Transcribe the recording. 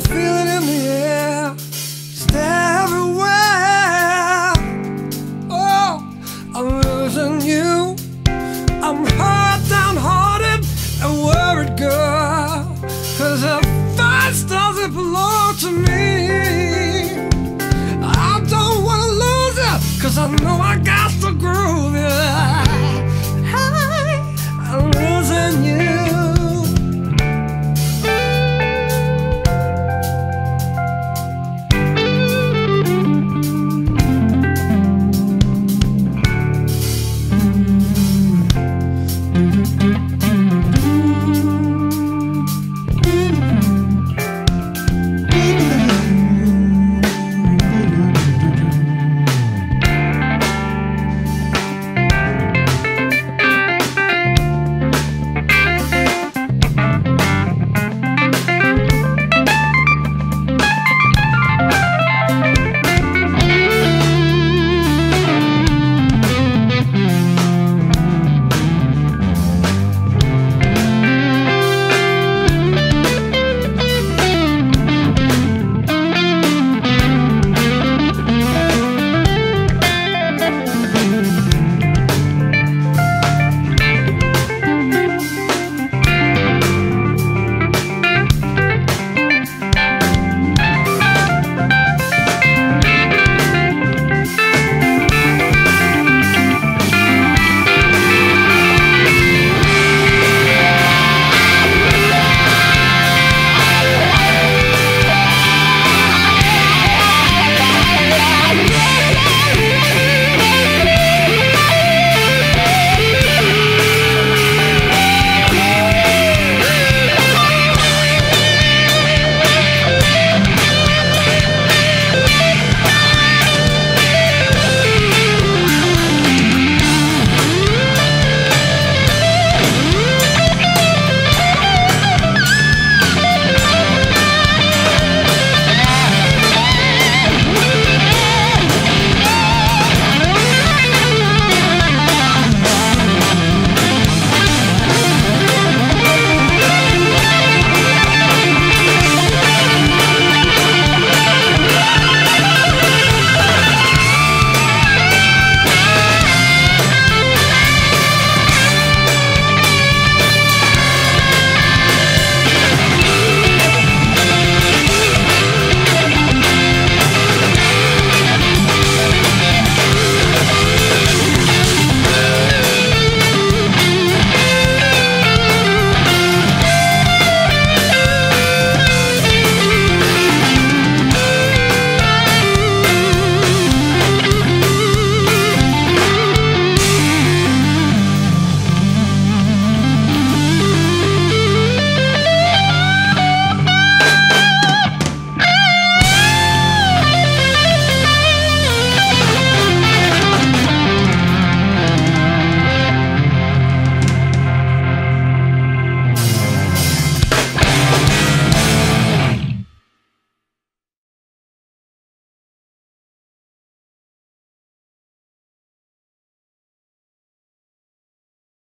can feel it in the air, it's everywhere. Oh, I'm losing you, I'm hurt, downhearted, and worried, girl, 'cause the fence doesn't belong to me. I don't wanna lose it, 'cause I know I got